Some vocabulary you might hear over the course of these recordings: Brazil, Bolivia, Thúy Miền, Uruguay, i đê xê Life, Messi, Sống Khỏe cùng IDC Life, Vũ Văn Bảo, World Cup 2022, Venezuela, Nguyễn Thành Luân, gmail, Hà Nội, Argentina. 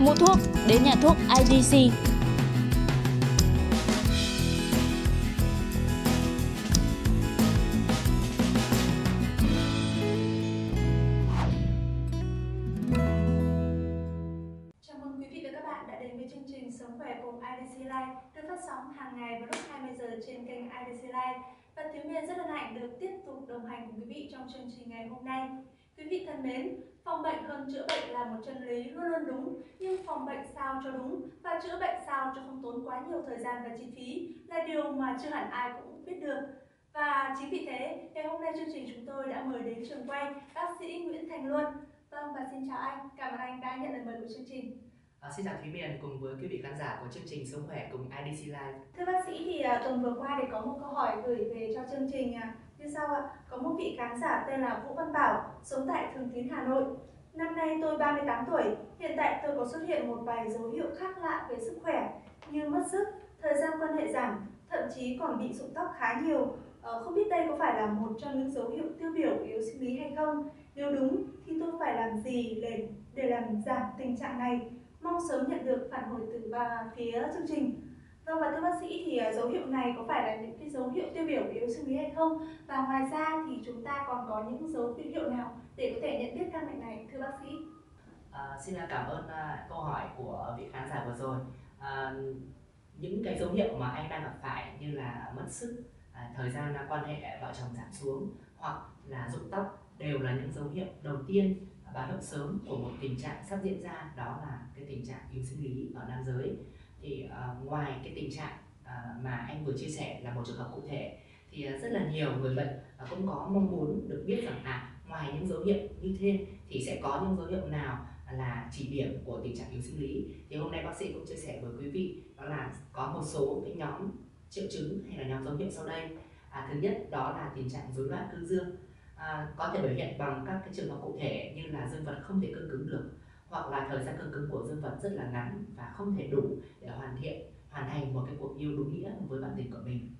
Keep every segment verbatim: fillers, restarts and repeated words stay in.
Mua thuốc đến nhà thuốc i đê xê. Sống khỏe cùng i đê xê Life được phát sóng hàng ngày vào lúc hai mươi giờ trên kênh i đê xê Life. Và Thúy Miền rất hân hạnh được tiếp tục đồng hành cùng quý vị trong chương trình ngày hôm nay. Quý vị thân mến, phòng bệnh hơn chữa bệnh là một chân lý luôn luôn đúng, nhưng phòng bệnh sao cho đúng và chữa bệnh sao cho không tốn quá nhiều thời gian và chi phí là điều mà chưa hẳn ai cũng biết được. Và chính vì thế, ngày hôm nay chương trình chúng tôi đã mời đến trường quay bác sĩ Nguyễn Thành Luân. Vâng, và xin chào anh, cảm ơn anh đã nhận lời mời của chương trình. À, xin chào Thúy Miền cùng với quý vị khán giả của chương trình Sống Khỏe cùng i đê xê Life. Thưa bác sĩ, thì tuần vừa qua thì có một câu hỏi gửi về cho chương trình như sau ạ. Có một vị khán giả tên là Vũ Văn Bảo, sống tại Thường Tín, Hà Nội. Năm nay tôi ba mươi tám tuổi, hiện tại tôi có xuất hiện một vài dấu hiệu khác lạ về sức khỏe như mất sức, thời gian quan hệ giảm, thậm chí còn bị rụng tóc khá nhiều. Ờ, không biết đây có phải là một trong những dấu hiệu tiêu biểu của yếu sinh lý hay không? Nếu đúng thì tôi phải làm gì để, để làm giảm tình trạng này? Mong sớm nhận được phản hồi từ phía chương trình. Vâng, và thưa bác sĩ, thì dấu hiệu này có phải là những cái dấu hiệu tiêu biểu của yếu sinh lý hay không? Và ngoài ra thì chúng ta còn có những dấu hiệu nào để có thể nhận biết căn bệnh này, thưa bác sĩ? À, xin cảm ơn uh, câu hỏi của vị khán giả vừa rồi. À, những cái dấu hiệu mà anh đang gặp phải như là mất sức, à, thời gian quan hệ vợ chồng giảm xuống hoặc là rụng tóc đều là những dấu hiệu đầu tiên, báo hiệu sớm của một tình trạng sắp diễn ra, đó là cái tình trạng yếu sinh lý ở nam giới. Thì uh, ngoài cái tình trạng uh, mà anh vừa chia sẻ là một trường hợp cụ thể, thì uh, rất là nhiều người bệnh uh, cũng có mong muốn được biết rằng là ngoài những dấu hiệu như thế thì sẽ có những dấu hiệu nào là chỉ điểm của tình trạng yếu sinh lý. Thì hôm nay bác sĩ cũng chia sẻ với quý vị đó là có một số cái nhóm triệu chứng hay là nhóm dấu hiệu sau đây. À, thứ nhất đó là tình trạng rối loạn cương dương. À, có thể biểu hiện bằng các cái trường hợp cụ thể như là dương vật không thể cương cứng được, hoặc là thời gian cương cứng của dương vật rất là ngắn và không thể đủ để hoàn thiện, hoàn thành một cái cuộc yêu đúng nghĩa với bạn tình của mình.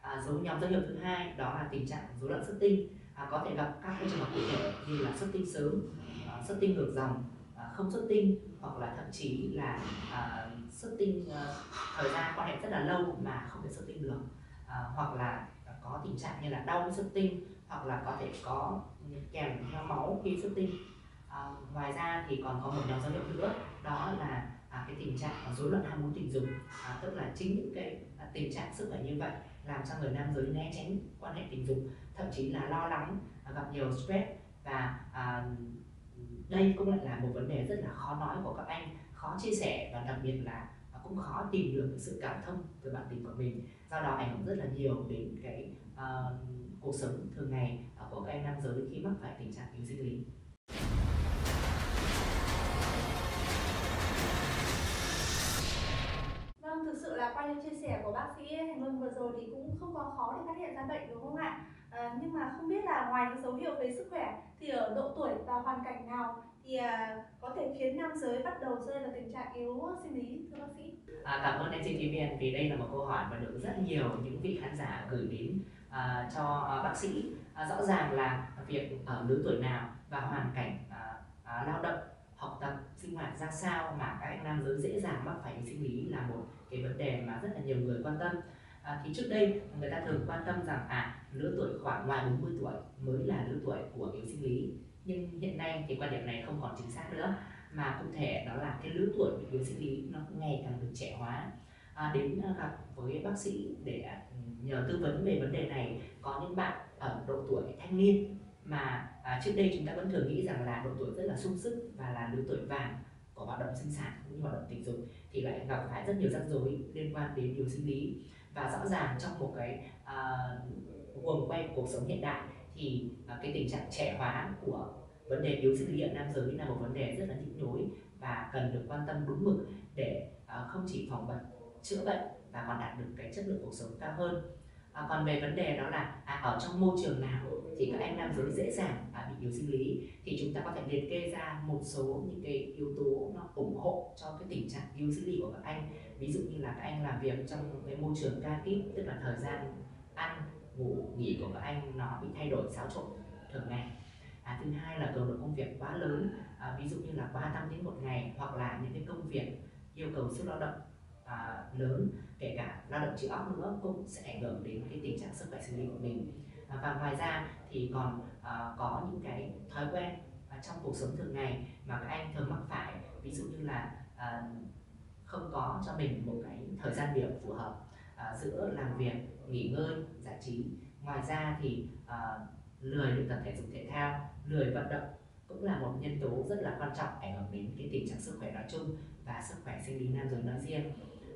À, dấu nhóm dấu hiệu thứ hai đó là tình trạng rối loạn xuất tinh. À, có thể gặp các cái trường hợp cụ thể như là xuất tinh sớm, à, xuất tinh ngược dòng, à, không xuất tinh, hoặc là thậm chí là à, xuất tinh à, thời gian quan hệ rất là lâu mà không thể xuất tinh được, à, hoặc là có tình trạng như là đau xuất tinh, hoặc là có thể có kèm theo máu khi xuất tinh. À, ngoài ra thì còn có một nhóm dấu hiệu nữa, đó là à, cái tình trạng rối loạn ham muốn tình dục. À, tức là chính những cái à, tình trạng sức khỏe như vậy làm cho người nam giới né tránh quan hệ tình dục, thậm chí là lo lắng, à, gặp nhiều stress, và à, đây cũng lại là một vấn đề rất là khó nói của các anh, khó chia sẻ, và đặc biệt là cũng khó tìm được sự cảm thông từ bạn tình của mình, do đó ảnh hưởng rất là nhiều đến cái uh, cuộc sống thường ngày của các em nam giới khi mắc phải tình trạng yếu sinh lý. Vâng, thực sự là qua những chia sẻ của bác sĩ Thành Luân vừa rồi thì cũng không quá khó để phát hiện ra bệnh, đúng không ạ? À, nhưng mà không biết là ngoài những dấu hiệu về sức khỏe thì ở độ tuổi và hoàn cảnh nào thì à, có thể khiến nam giới bắt đầu rơi vào tình trạng yếu sinh lý, thưa bác sĩ? À, cảm ơn em chị Thúy Miền vì đây là một câu hỏi mà được rất nhiều những vị khán giả gửi đến à, cho à, bác sĩ. À, rõ ràng là việc ở lứa tuổi nào và hoàn cảnh à, à, lao động, học tập, sinh hoạt ra sao mà các anh nam giới dễ dàng mắc phải sinh lý là một cái vấn đề mà rất là nhiều người quan tâm. À, thì trước đây người ta thường quan tâm rằng à lứa tuổi khoảng ngoài bốn mươi tuổi mới là lứa tuổi của yếu sinh lý, nhưng hiện nay thì quan điểm này không còn chính xác nữa, mà cụ thể đó là cái lứa tuổi của yếu sinh lý nó ngày càng được trẻ hóa. À, đến gặp với bác sĩ để nhờ tư vấn về vấn đề này, có những bạn ở độ tuổi thanh niên mà à, trước đây chúng ta vẫn thường nghĩ rằng là độ tuổi rất là sung sức và là lứa tuổi vàng của hoạt động sinh sản cũng như hoạt động tình dục, thì lại gặp phải rất nhiều rắc rối liên quan đến yếu sinh lý. Và rõ ràng trong một cái uh, guồng quay cuộc sống hiện đại thì uh, cái tình trạng trẻ hóa của vấn đề yếu sinh lý ở nam giới là một vấn đề rất là nhức nhối và cần được quan tâm đúng mực để uh, không chỉ phòng bệnh, chữa bệnh và còn đạt được cái chất lượng cuộc sống cao hơn. À, còn về vấn đề đó là à, ở trong môi trường nào thì các em nam giới dễ dàng à, bị yếu sinh lý, thì chúng ta có thể liệt kê ra một số những cái yếu tố nó ủng hộ cho cái tình trạng yếu sinh lý của các anh. Ví dụ như là các anh làm việc trong cái môi trường ca kíp, tức là thời gian ăn, ngủ, nghỉ của các anh nó bị thay đổi xáo trộn thường ngày. À, thứ hai là cường độ công việc quá lớn, à, ví dụ như là quá ba trăm tiếng một ngày, hoặc là những cái công việc yêu cầu sức lao động à, lớn, kể cả lao động trí óc nữa, cũng sẽ ảnh hưởng đến cái tình trạng sức khỏe sinh lý của mình. À, và ngoài ra thì còn à, có những cái thói quen à, trong cuộc sống thường ngày mà các anh thường mắc phải, ví dụ như là à, không có cho mình một cái thời gian biểu phù hợp à, giữa làm việc, nghỉ ngơi, giải trí. Ngoài ra thì à, lười luyện tập thể dục thể thao, lười vận động cũng là một nhân tố rất là quan trọng ảnh hưởng đến cái tình trạng sức khỏe nói chung và sức khỏe sinh lý nam giới nói riêng.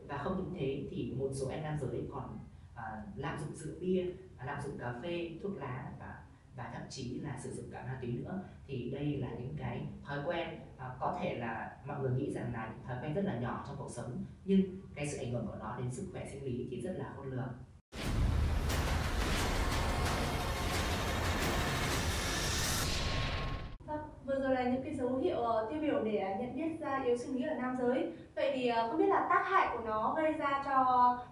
Và không những thế thì một số em nam giới còn à, lạm dụng rượu bia, lạm dụng cà phê, thuốc lá và, và thậm chí là sử dụng cả ma túy nữa. Thì đây là những cái thói quen à, có thể là mọi người nghĩ rằng là những thói quen rất là nhỏ trong cuộc sống, nhưng cái sự ảnh hưởng của nó đến sức khỏe sinh lý thì rất là khôn lường. Vừa rồi là những cái dấu hiệu uh, tiêu biểu để uh, nhận biết ra yếu sinh lý ở nam giới. Vậy thì uh, không biết là tác hại của nó gây ra cho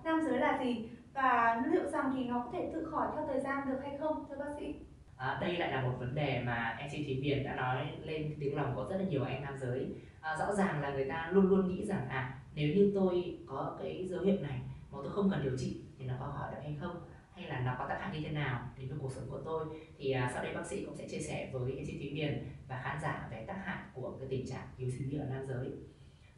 nam giới là gì, và liệu rằng thì nó có thể tự khỏi theo thời gian được hay không, thưa bác sĩ? À, đây lại là một vấn đề mà em xê Thúy Miền đã nói lên tiếng lòng của rất là nhiều anh nam giới. À, rõ ràng là người ta luôn luôn nghĩ rằng à nếu như tôi có cái dấu hiệu này mà tôi không cần điều trị thì nó có khỏi được hay không, hay là nó có tác hại như thế nào đến với cuộc sống của tôi. Thì à, sau đây bác sĩ cũng sẽ chia sẻ với em xê Thúy Miền và khán giả về tác hại của cái tình trạng yếu sinh lý ở nam giới.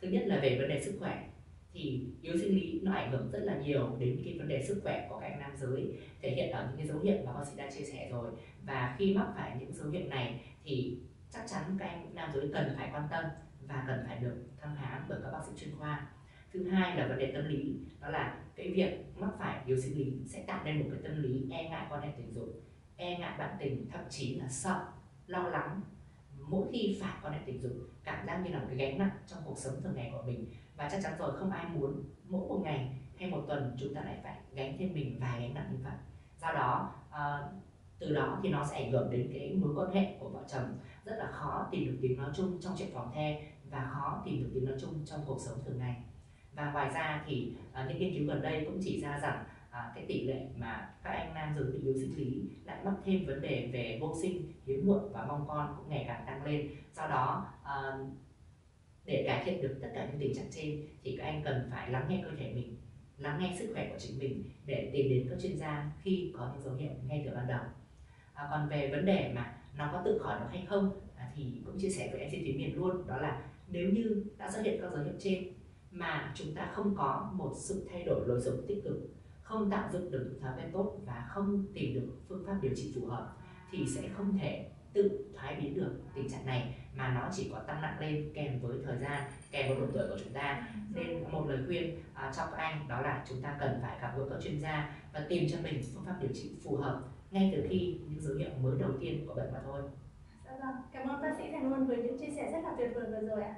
Thứ nhất là về vấn đề sức khỏe, thì yếu sinh lý nó ảnh hưởng rất là nhiều đến cái vấn đề sức khỏe của các anh nam giới, thể hiện ở những cái dấu hiệu mà bác sĩ đã chia sẻ rồi. Và khi mắc phải những dấu hiệu này thì chắc chắn các anh nam giới cần phải quan tâm và cần phải được thăm khám bởi các bác sĩ chuyên khoa. Thứ hai là vấn đề tâm lý, đó là cái việc mắc phải yếu sinh lý sẽ tạo nên một cái tâm lý e ngại quan hệ tình dục, e ngại bạn tình, thậm chí là sợ, lo lắng mỗi khi phải quan hệ tình dục, cảm giác như là một cái gánh nặng trong cuộc sống thường ngày của mình. Và chắc chắn rồi, không ai muốn mỗi một ngày hay một tuần chúng ta lại phải gánh thêm mình vài gánh nặng như vậy. Do đó, à, từ đó thì nó sẽ ảnh hưởng đến cái mối quan hệ của vợ chồng, rất là khó tìm được tiếng nói chung trong chuyện phòng the và khó tìm được tiếng nói chung trong cuộc sống thường ngày. Và ngoài ra thì à, những nghiên cứu gần đây cũng chỉ ra rằng à, cái tỷ lệ mà các anh nam giới bị yếu sinh lý lại mắc thêm vấn đề về vô sinh, hiếm muộn và mong con cũng ngày càng tăng lên. Do đó, à, để cải thiện được tất cả những tình trạng trên thì các anh cần phải lắng nghe cơ thể mình, lắng nghe sức khỏe của chính mình để tìm đến các chuyên gia khi có những dấu hiệu ngay từ ban đầu. À, còn về vấn đề mà nó có tự khỏi được hay không à, thì cũng chia sẻ với em xê Thúy Miền luôn, đó là nếu như đã xuất hiện các dấu hiệu trên mà chúng ta không có một sự thay đổi lối sống tích cực, không tạo dựng được những thói quen tốt và không tìm được phương pháp điều trị phù hợp thì sẽ không thể tự thoái biến được tình trạng này, mà nó chỉ có tăng nặng lên kèm với thời gian, kèm với độ tuổi của chúng ta. Nên một lời khuyên uh, cho các anh đó là chúng ta cần phải gặp gỡ các chuyên gia và tìm cho mình phương pháp điều trị phù hợp ngay từ khi những dấu hiệu mới đầu tiên của bệnh mà thôi. Dạ vâng, cảm ơn bác sĩ Thành Luân với những chia sẻ rất là tuyệt vời vừa rồi ạ.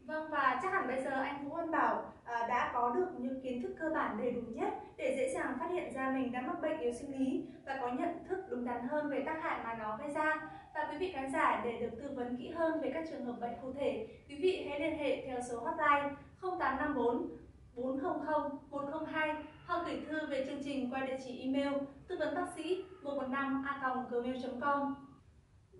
Vâng, và chắc hẳn bây giờ anh Vũ Văn Bảo à, đã có được những kiến thức cơ bản đầy đủ nhất để dễ dàng phát hiện ra mình đang mắc bệnh yếu sinh lý và có nhận thức đúng đắn hơn về tác hại mà nó gây ra. Và quý vị khán giả, để được tư vấn kỹ hơn về các trường hợp bệnh cụ thể, quý vị hãy liên hệ theo số hotline không tám năm bốn bốn không không một không hai hoặc gửi thư về chương trình qua địa chỉ email tư vấn bác sĩ một một năm a còng gmail chấm com.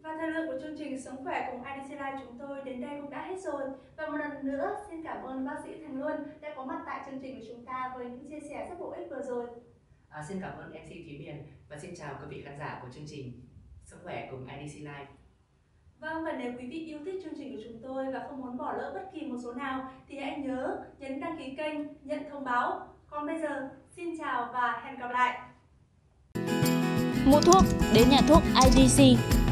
Và thời lượng của chương trình Sống Khỏe cùng i đê xê Life chúng tôi đến đây cũng đã hết rồi. Và một lần nữa xin cảm ơn bác sĩ Thành Luân đã có mặt tại chương trình của chúng ta với những chia sẻ rất bổ ích vừa rồi. À, xin cảm ơn em xê Thúy Miền và xin chào quý vị khán giả của chương trình Sống Khỏe cùng i đê xê Life. Vâng, và nếu quý vị yêu thích chương trình của chúng tôi và không muốn bỏ lỡ bất kỳ một số nào thì hãy nhớ nhấn đăng ký kênh, nhận thông báo. Còn bây giờ, xin chào và hẹn gặp lại. Mua thuốc đến nhà thuốc i đê xê.